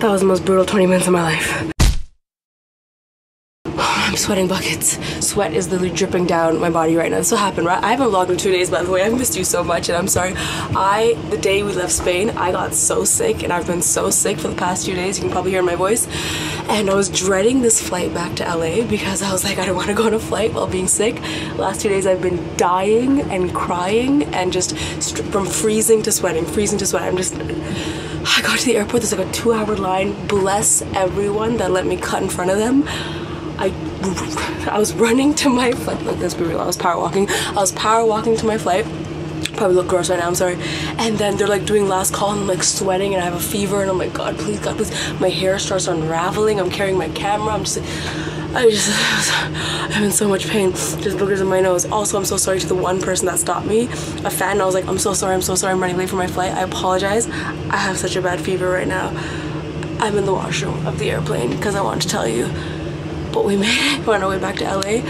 That was the most brutal 20 minutes of my life. I'm sweating buckets. Sweat is literally dripping down my body right now. This will happen, right? I haven't vlogged in 2 days, by the way. I missed you so much, and I'm sorry. The day we left Spain, I got so sick, and I've been so sick for the past few days. You can probably hear my voice. And I was dreading this flight back to LA because I was like, I don't want to go on a flight while being sick. Last 2 days, I've been dying and crying and just from freezing to sweating, freezing to sweating. I got to the airport, there's like a 2-hour line. Bless everyone that let me cut in front of them. I was running to my flight. Like, let's be real, I was power walking. I was power walking to my flight. Probably look gross right now, I'm sorry. And then they're like doing last call and I'm like sweating and I have a fever and I'm like, God, please, God, please. My hair starts unraveling. I'm carrying my camera. I'm just like, I'm in so much pain. There's boogers in my nose. Also, I'm so sorry to the one person that stopped me, a fan, and I was like, I'm so sorry, I'm running late for my flight. I apologize. I have such a bad fever right now. I'm in the washroom of the airplane because I want to tell you, but we made it. We're on our way back to LA.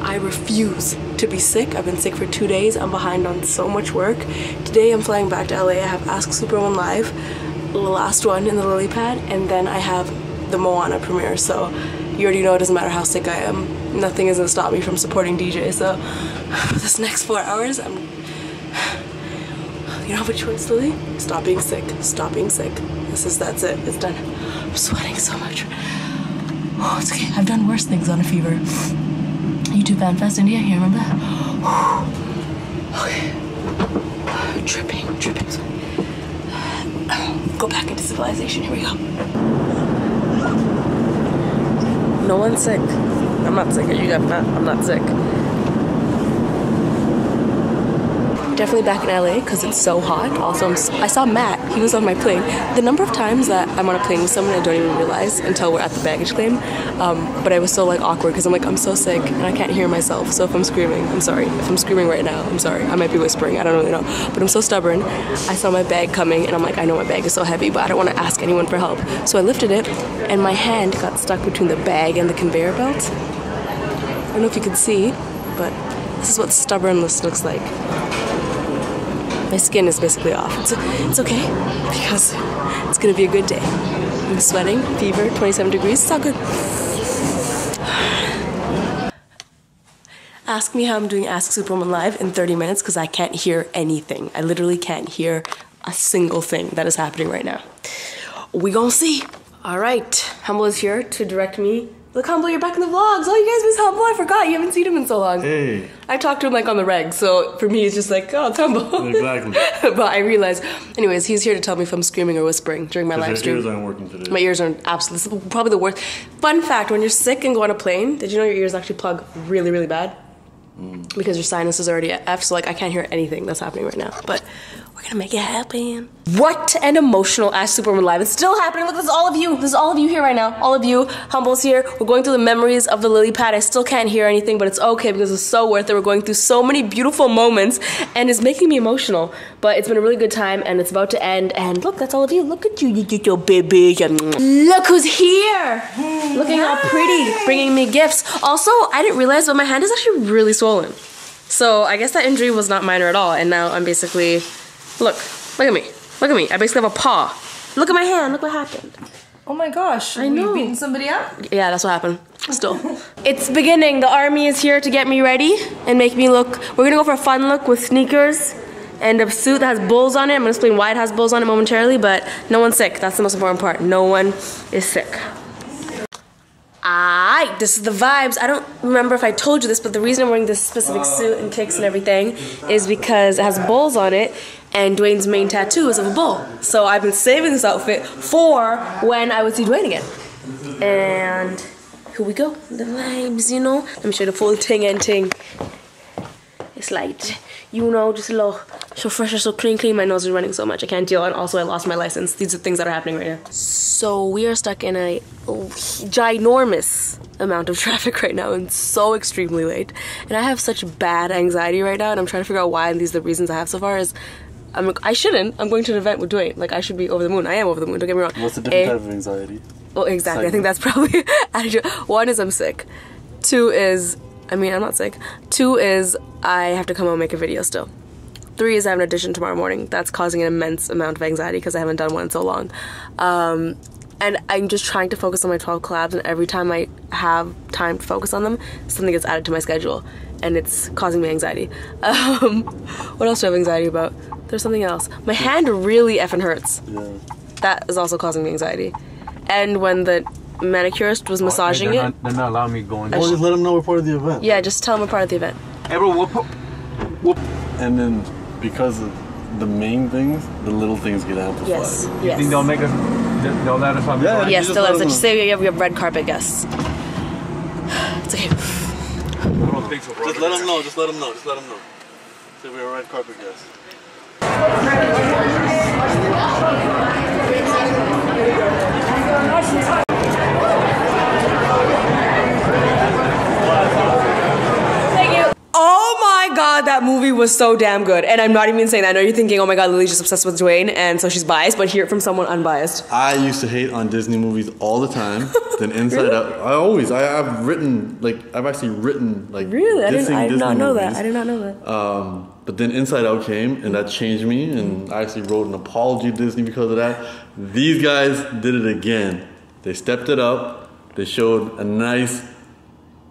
I refuse to be sick. I've been sick for 2 days. I'm behind on so much work. Today, I'm flying back to LA. I have Ask Super 1 Live, the last one in the lily pad, and then I have the Moana premiere, so you already know it doesn't matter how sick I am. Nothing is gonna stop me from supporting DJ, so for this next 4 hours, you don't have a choice, Lily. Stop being sick, stop being sick. That's it, it's done. I'm sweating so much. Oh, it's okay, I've done worse things on a fever. YouTube Fan Fest India, you remember that? Okay. Dripping, sorry. Go back into civilization, here we go. No one's sick. I'm not sick. I'm not sick. Definitely back in LA because it's so hot. Also, I saw Matt. He was on my plane. The number of times that I'm on a plane with someone I don't even realize until we're at the baggage claim. But I was so like awkward because I'm like, I'm so sick and I can't hear myself. So if I'm screaming, I'm sorry. If I'm screaming right now, I'm sorry. I might be whispering. I don't really know. But I'm so stubborn. I saw my bag coming and I'm like, I know my bag is so heavy, but I don't want to ask anyone for help. So I lifted it. And my hand got stuck between the bag and the conveyor belt. I don't know if you can see, but this is what stubbornness looks like. My skin is basically off. It's okay, because it's gonna be a good day. I'm sweating, fever, 27 degrees, it's all good. Ask me how I'm doing Ask Super 1 Live in 30 minutes, because I can't hear anything. I literally can't hear a single thing that is happening right now. We gonna see. All right, Humble is here to direct me. Look, Humble, you're back in the vlogs. Oh, you guys miss Humble. I forgot. You haven't seen him in so long. Hey. I talked to him like on the reg, so for me, it's just like, oh, it's Humble. Exactly. But I realized, anyways, he's here to tell me if I'm screaming or whispering during my live stream. My ears aren't working today. My ears aren't absolutely, probably the worst. Fun fact, when you're sick and go on a plane, did you know your ears actually plug really, really bad? Mm. Because your sinus is already F, so like I can't hear anything that's happening right now. But we're gonna make it happen. What an emotional Ask Super 1 Live. It's still happening. Look, this is all of you. This is all of you here right now. All of you. Humble's here. We're going through the memories of the lily pad. I still can't hear anything, but it's okay because it's so worth it. We're going through so many beautiful moments and it's making me emotional. But it's been a really good time and it's about to end. And look, that's all of you. Look at you. You get your baby. Look who's here. Hey. Looking all pretty. Bringing me gifts. Also, I didn't realize, but my hand is actually really swollen. So I guess that injury was not minor at all. And now I'm basically, look at me. Look at me. I basically have a paw. Look at my hand. Look what happened. Oh my gosh. I know. Were you beating somebody up? Yeah, that's what happened. Still. It's beginning. The army is here to get me ready and make me look. We're gonna go for a fun look with sneakers and a suit that has bulls on it. I'm gonna explain why it has bulls on it momentarily, but no one's sick. That's the most important part. No one is sick. Alright, this is the vibes. I don't remember if I told you this, but the reason I'm wearing this specific suit and kicks and everything is because it has bulls on it, and Dwayne's main tattoo is of a bull. So I've been saving this outfit for when I would see Dwayne again. And here we go, the vibes, you know. Let me show you the full ting and ting. It's like, you know, just a little, so fresh, so clean. My nose is running so much, I can't deal. And also I lost my license. These are things that are happening right now. So we are stuck in a ginormous amount of traffic right now and so extremely late. And I have such bad anxiety right now and I'm trying to figure out why, and these are the reasons I have so far is, I'm going to an event with Dwayne. Like I should be over the moon. I am over the moon, don't get me wrong. What's the different type of anxiety? Well, exactly, I think that's probably attitude. One is I'm sick. Two is, I mean, I'm not sick. Two is I have to come home and make a video still. Three is I have an audition tomorrow morning. That's causing an immense amount of anxiety because I haven't done one in so long. And I'm just trying to focus on my 12 collabs, and every time I have time to focus on them, something gets added to my schedule, and it's causing me anxiety. What else do I have anxiety about? There's something else. My hand really effing hurts. Yeah. That is also causing me anxiety. And when the manicurist was massaging they're not allowing me going. Well, just let them know we're part of the event. Yeah, just tell them we're part of the event. Hey, bro, whoop. And then because of the main things, the little things get amplified. Yes. You think they'll make us? They'll let us on. Yeah. Yes, they'll let us. Just say we have red carpet guests. It's okay. Just let them know. Just let them know. Just let them know. Say we have red carpet guests. Thank you. Oh my god, that movie was so damn good. And I'm not even saying that. I know you're thinking, oh my god, Lily's just obsessed with Dwayne and so she's biased, but hear it from someone unbiased. I used to hate on Disney movies all the time. Then Inside really? Out. I've actually written like really? I did not know that. I did not know that. But then Inside Out came, and that changed me, and I actually wrote an apology to Disney because of that. These guys did it again. They stepped it up. They showed a nice,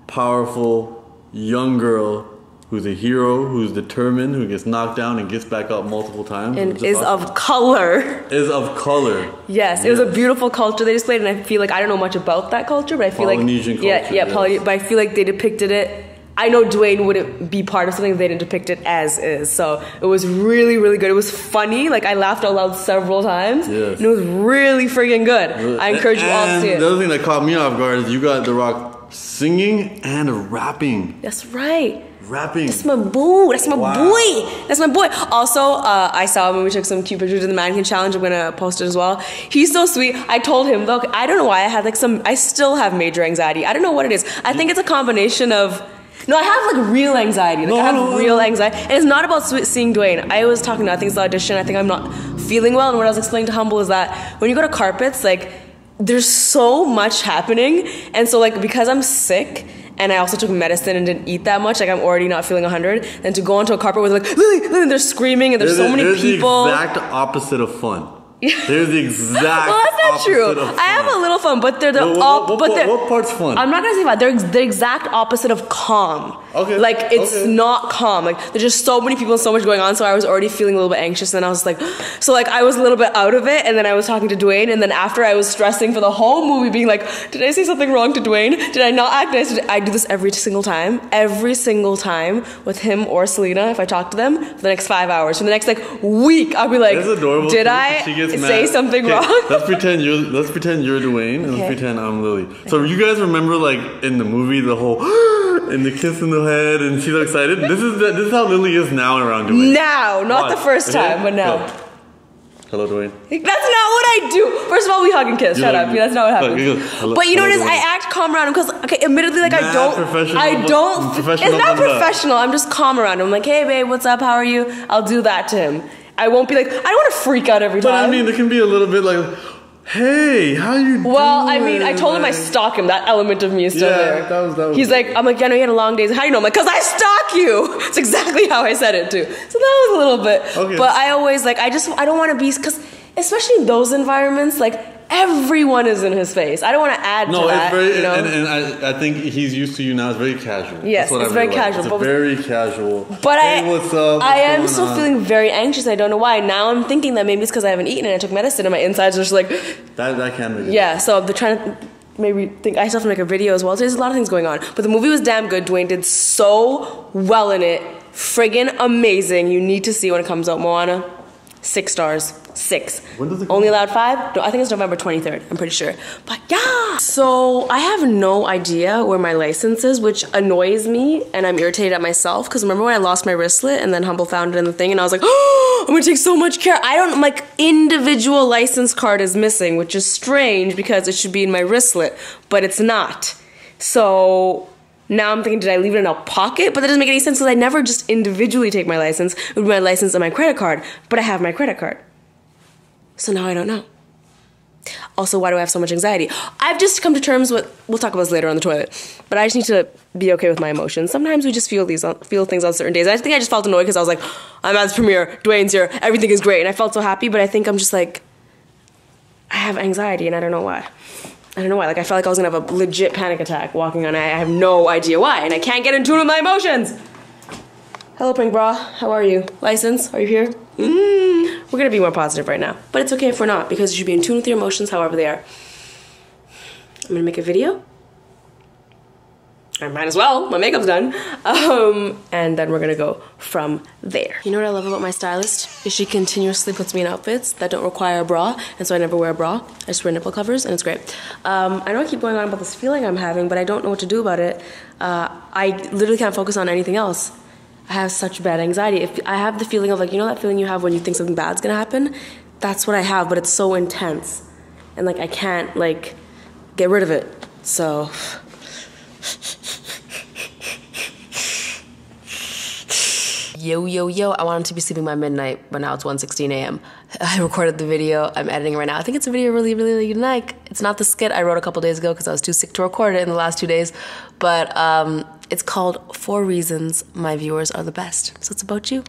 powerful, young girl who's a hero, who's determined, who gets knocked down and gets back up multiple times. And is awesome. Of color. Is of color. Yes, it was a beautiful culture they displayed, and I feel like I don't know much about that culture, but I feel Polynesian like... Polynesian culture. Yeah, but I feel like they depicted it... I know Dwayne wouldn't be part of something if they didn't depict it as is. So it was really, really good. It was funny. Like, I laughed out loud several times. Yes. And it was really friggin' good. I encourage you all to see it. The other thing that caught me off guard is you got The Rock singing and rapping. That's right. Rapping. That's my boo. That's my boy. That's my boy. Also, I saw him when we took some cute pictures in the mannequin challenge. I'm gonna post it as well. He's so sweet. I told him, look, I don't know why I had like some. I still have major anxiety. I don't know what it is. I think it's a combination of. No, I have like real anxiety. Like real anxiety. And it's not about seeing Dwayne. I was talking to, I think it's the audition, I think I'm not feeling well. And what I was explaining to Humble is that when you go to carpets, like there's so much happening. And so like because I'm sick and I also took medicine and didn't eat that much, like I'm already not feeling 100. And to go onto a carpet with like, Lily, they're screaming and there's so many people. It's the exact opposite of fun. There's the exact. Well, that's not true. I have a little fun, but they're the. What part's fun? I'm not gonna say that. They're the exact opposite of calm. Okay. Like it's not calm. Like there's just so many people and so much going on. So I was already feeling a little bit anxious, and I was like, so like I was a little bit out of it, and then I was talking to Dwayne, and then after I was stressing for the whole movie, being like, did I say something wrong to Dwayne? Did I not act nice? I do this every single time with him or Selena. If I talk to them for the next 5 hours, for the next like week, I'll be like, did I? Say something wrong. Let's pretend you're Dwayne, and let's pretend I'm Lily. So you guys remember, like in the movie, the whole and the kiss in the head, and she's excited. This is how Lily is now around Dwayne. Now, not the first time, but now. Go. Hello, Dwayne. That's not what I do. First of all, we hug and kiss. Shut up. That's not what happens. Hello, but you know what it is? Dwayne. I act calm around him because, admittedly, like I don't. It's not professional. I'm just calm around him. I'm like, hey, babe, what's up? How are you? I'll do that to him. I won't be like, I don't want to freak out every time. But I mean, there can be a little bit like, hey, how you doing? Well, I mean, I told him I stalk him. That element of me is still there. Yeah, that was He's like, I'm like, I know you had a long day. How do you know? I'm like, because I stalk you. It's exactly how I said it, too. So that was a little bit. Okay. But I always, like, I don't want to be, because especially in those environments, like, everyone is in his face. I don't want to add to that. No, it's very, you know? and I think he's used to you now. It's very casual. Yes, it's very casual. But hey, what's up? I am still feeling very anxious. I don't know why. Now I'm thinking that maybe it's because I haven't eaten and I took medicine and my insides are just like... That can be good. Yeah, so they're trying to maybe think... I still have to make a video as well. So there's a lot of things going on. But the movie was damn good. Dwayne did so well in it. Friggin' amazing. You need to see when it comes out. Moana, 6 stars. 6. When does it come? Only allowed 5? No, I think it's November 23rd. I'm pretty sure. But yeah. So I have no idea where my license is, which annoys me, and I'm irritated at myself. Because remember when I lost my wristlet and then Humble found it in the thing, and I was like, oh, I'm gonna take so much care. I don't like individual license card is missing, which is strange because it should be in my wristlet, but it's not. So. Now I'm thinking, did I leave it in a pocket? But that doesn't make any sense because I never just individually take my license. It would be my license and my credit card, but I have my credit card. So now I don't know. Also, why do I have so much anxiety? I've just come to terms with, we'll talk about this later on the toilet, but I just need to be okay with my emotions. Sometimes we just feel things on certain days. I think I just felt annoyed because I was like, I'm at this premiere, Dwayne's here, everything is great, and I felt so happy, but I think I'm just like, I have anxiety and I don't know why. Like I felt like I was gonna have a legit panic attack walking on. I have no idea why, and I can't get in tune with my emotions. Hello, Pink Bra. How are you? License, are you here? We're gonna be more positive right now, but it's okay if we're not, because you should be in tune with your emotions however they are. I'm gonna make a video. I might as well, my makeup's done. And then we're gonna go from there. You know what I love about my stylist? Is she continuously puts me in outfits that don't require a bra, and so I never wear a bra. I just wear nipple covers, and it's great. I know I keep going on about this feeling I'm having, but I don't know what to do about it. I literally can't focus on anything else. I have such bad anxiety. I have the feeling of, like, you know that feeling you have when you think something bad's gonna happen? That's what I have, but it's so intense. And like, I can't like get rid of it, so. Yo, yo, yo, I wanted to be sleeping by midnight, but now it's 1:16 a.m. I recorded the video, I'm editing right now. I think it's a video really, really, really unique. It's not the skit I wrote a couple days ago because I was too sick to record it in the last 2 days, but it's called 4 Reasons My Viewers Are the Best. So it's about you.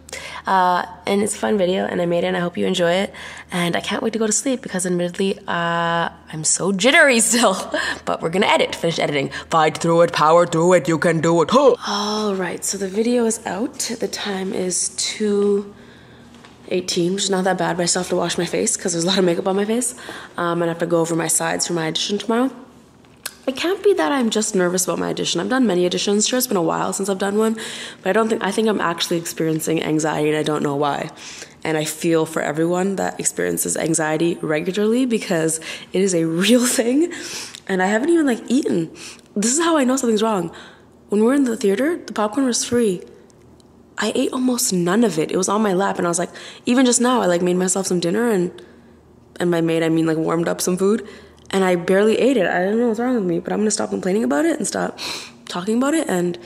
And it's a fun video, and I made it, and I hope you enjoy it. And I can't wait to go to sleep because, admittedly, I'm so jittery still. But we're gonna edit, finish editing. Fight through it, power through it, you can do it. Huh. All right, so the video is out. The time is 2:18, which is not that bad, but I still have to wash my face because there's a lot of makeup on my face. And I have to go over my sides for my audition tomorrow. It can't be that I'm just nervous about my audition. I've done many auditions. Sure, it's been a while since I've done one, but I think I'm actually experiencing anxiety, and I don't know why. And I feel for everyone that experiences anxiety regularly, because it is a real thing. And I haven't even like eaten. This is how I know something's wrong. When we were in the theater, the popcorn was free. I ate almost none of it. It was on my lap, and I was like, even just now, I like made myself some dinner, and by made I mean like warmed up some food, and I barely ate it. I don't know what's wrong with me, but I'm gonna stop complaining about it and stop talking about it and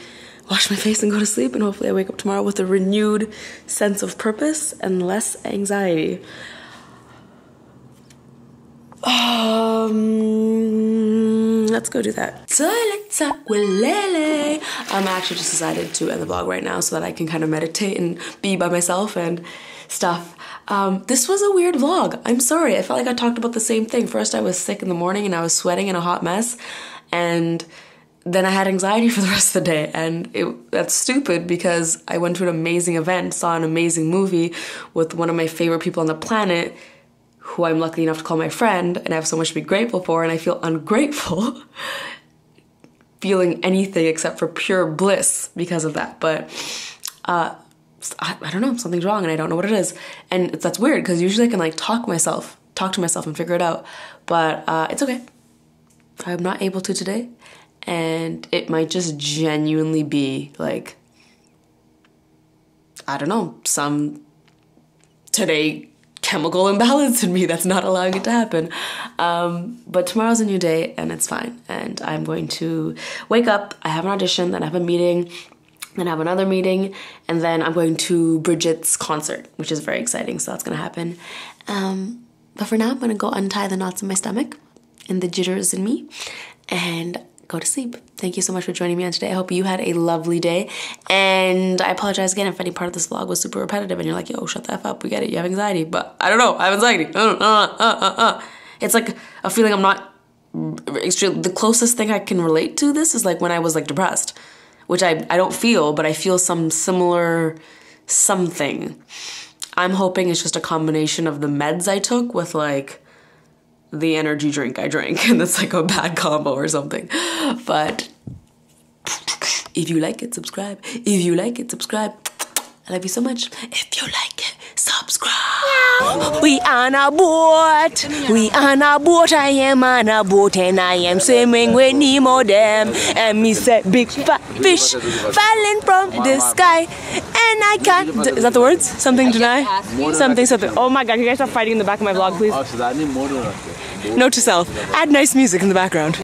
wash my face and go to sleep, and hopefully I wake up tomorrow with a renewed sense of purpose and less anxiety. Let's go do that. I actually just decided to end the vlog right now so that I can kind of meditate and be by myself and stuff. This was a weird vlog. I'm sorry. I felt like I talked about the same thing. First, I was sick in the morning and I was sweating in a hot mess, and then I had anxiety for the rest of the day, and that's stupid because I went to an amazing event, saw an amazing movie with one of my favorite people on the planet, who I'm lucky enough to call my friend, and I have so much to be grateful for, and I feel ungrateful feeling anything except for pure bliss because of that. But I don't know, something's wrong and I don't know what it is, and that's weird because usually I can like talk to myself and figure it out, but it's okay. I'm not able to today, and it might just genuinely be like, I don't know, some today chemical imbalance in me that's not allowing it to happen. But tomorrow's a new day and it's fine, and I'm going to wake up, I have an audition, then I have a meeting, then I have another meeting, and then I'm going to Bridget's concert, which is very exciting, so that's gonna happen. But for now, I'm gonna go untie the knots in my stomach and the jitters in me and go to sleep. Thank you so much for joining me on today. I hope you had a lovely day, and I apologize again if any part of this vlog was super repetitive and you're like, yo, shut the F up, we get it, you have anxiety. But I don't know, I have anxiety. It's like a feeling I'm not extreme. The closest thing I can relate to this is like when I was like depressed, which I don't feel, but I feel some similar something. I'm hoping it's just a combination of the meds I took with like the energy drink I drank, and that's like a bad combo or something. But if you like it, subscribe. If you like it, subscribe. I love you so much. If you like it, subscribe. We on a boat. We on a boat. I am on a boat, and I am swimming with Nemo Dam. And me said big fat fish falling from the sky. And I can't. Is that the words? Something deny? Something, something. Oh my god, you guys are fighting in the back of my vlog, please. Note to self, add nice music in the background.